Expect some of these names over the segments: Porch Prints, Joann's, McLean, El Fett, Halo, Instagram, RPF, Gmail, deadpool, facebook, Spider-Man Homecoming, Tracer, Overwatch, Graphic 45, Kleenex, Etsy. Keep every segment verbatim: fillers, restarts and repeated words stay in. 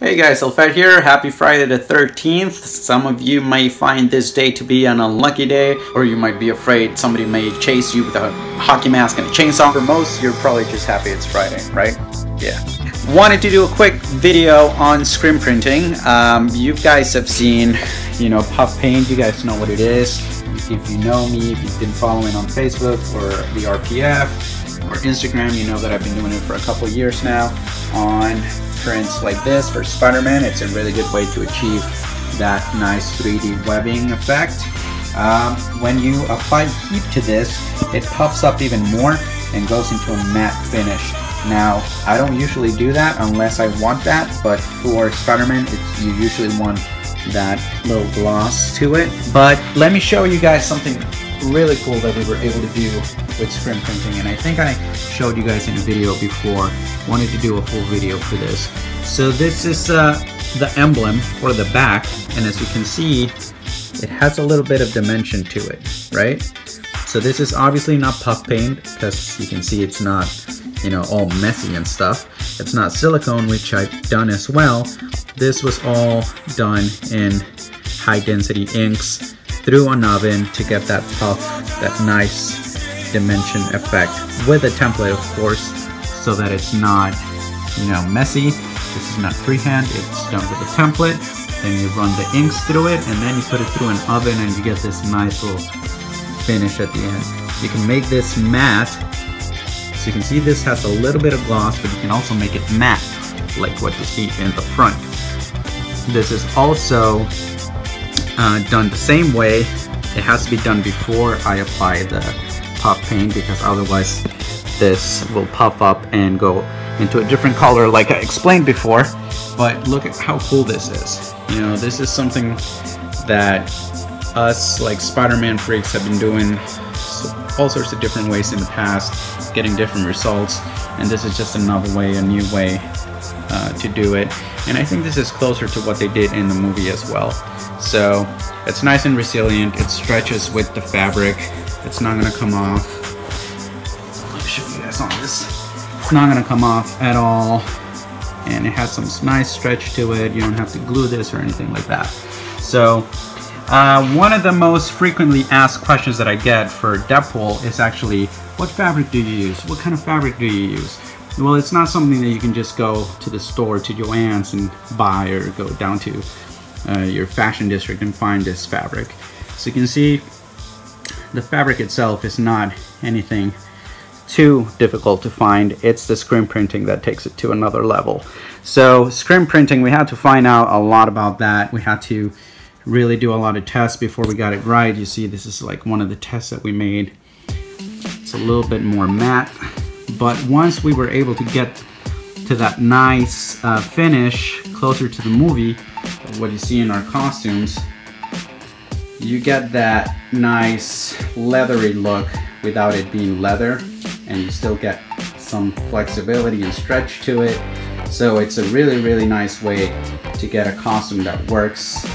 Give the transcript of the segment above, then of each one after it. Hey guys, El Fett here. Happy Friday the thirteenth. Some of you may find this day to be an unlucky day, or you might be afraid somebody may chase you with a hockey mask and a chainsaw. For most, you're probably just happy it's Friday, right? Yeah. Wanted to do a quick video on screen printing. Um, you guys have seen, you know, puff paint. You guys know what it is. If you know me, if you've been following on Facebook or the R P F or Instagram, you know that I've been doing it for a couple of years now on prints like this for Spider-Man. It's a really good way to achieve that nice three D webbing effect. Um, when you apply heat to this, it puffs up even more and goes into a matte finish. Now, I don't usually do that unless I want that, but for Spider-Man, it's, you usually want that little gloss to it. But let me show you guys something really cool that we were able to do with screen printing, and I think I showed you guys in a video before. Wanted to do a full video for this. So this is uh, the emblem for the back, and as you can see, it has a little bit of dimension to it, right? So this is obviously not puff paint, because you can see it's not, you know, all messy and stuff. It's not silicone, which I've done as well. This was all done in high density inks through an oven to get that puff, that nice dimension effect, with a template of course, so that it's not, you know, messy. This is not freehand, it's done with a template, then you run the inks through it, and then you put it through an oven and you get this nice little finish at the end. You can make this matte, so you can see this has a little bit of gloss, but you can also make it matte, like what you see in the front. This is also Uh, done the same way. It has to be done before I apply the puff paint, because otherwise this will puff up and go into a different color like I explained before. But look at how cool this is. You know, this is something that us like Spider-Man freaks have been doing all sorts of different ways in the past, getting different results, and this is just another way, a new way uh, to do it. And I think this is closer to what they did in the movie as well. So it's nice and resilient, it stretches with the fabric, it's not going to come off. Let me show you guys on this. It's not going to come off at all, and it has some nice stretch to it. You don't have to glue this or anything like that. So uh, one of the most frequently asked questions that I get for Deadpool is actually, what fabric do you use? What kind of fabric do you use? Well, it's not something that you can just go to the store, to Joann's, and buy, or go down to Uh, your fashion district and find this fabric. So you can see the fabric itself is not anything too difficult to find. It's the screen printing that takes it to another level. So screen printing, we had to find out a lot about that. We had to really do a lot of tests before we got it right. You see, this is like one of the tests that we made. It's a little bit more matte, but once we were able to get to that nice uh, finish closer to the movie, what you see in our costumes, you get that nice leathery look without it being leather, and you still get some flexibility and stretch to it. So it's a really, really nice way to get a costume that works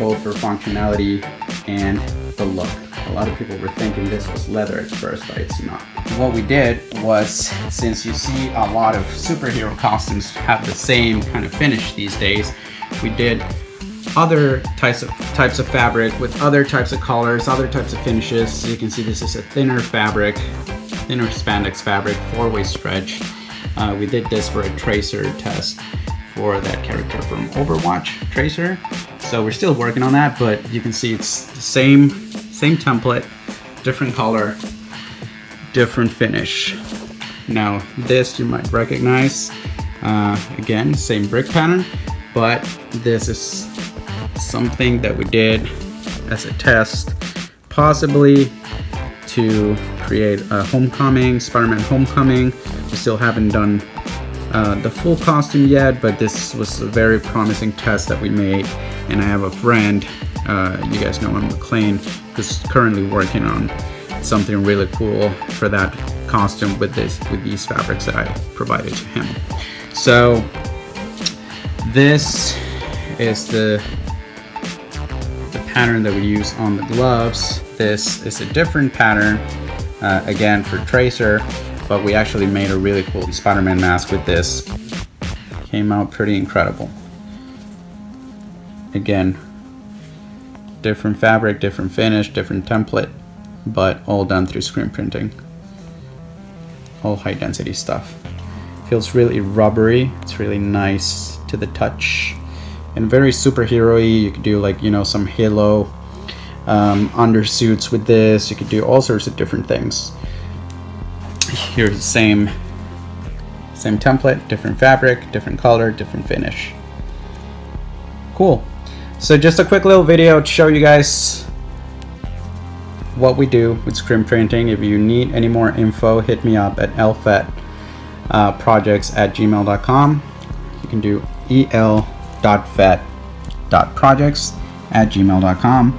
both for functionality and the look. A lot of people were thinking this was leather at first, but it's not. What we did was, since you see a lot of superhero costumes have the same kind of finish these days, we did other types of types of fabric with other types of colors, other types of finishes. So you can see this is a thinner fabric, thinner spandex fabric, four-way stretch. Uh, we did this for a Tracer test for that character from Overwatch, Tracer. So we're still working on that, but you can see it's the same, same template, different color, different finish. Now this you might recognize, uh, again, same brick pattern, but this is something that we did as a test, possibly to create a Homecoming, Spider-Man Homecoming. We still haven't done uh, the full costume yet, but this was a very promising test that we made. And I have a friend, uh, you guys know him, McLean, who's currently working on something really cool for that costume with this, with these fabrics that I provided to him. So this is the, the pattern that we use on the gloves. This is a different pattern, uh, again for Tracer, but we actually made a really cool Spider-Man mask with this. Came out pretty incredible. again, different fabric, different finish, different template, but all done through screen printing. All high density stuff. Feels really rubbery. It's really nice to the touch and very superhero-y. You could do, like, you know, some Halo um, undersuits with this. You could do all sorts of different things. Here's the same same template, different fabric, different color, different finish. Cool. So just a quick little video to show you guys what we do with screen printing. If you need any more info, hit me up at elfetprojects at gmail dot com. You can do el dot fet dot projects at gmail dot com,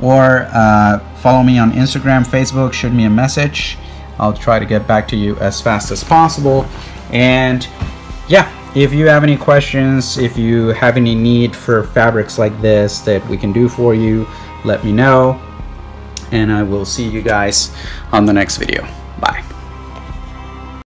or uh, follow me on Instagram, Facebook, shoot me a message. I'll try to get back to you as fast as possible. And yeah, if you have any questions, if you have any need for fabrics like this that we can do for you, let me know. And I will see you guys on the next video. Bye.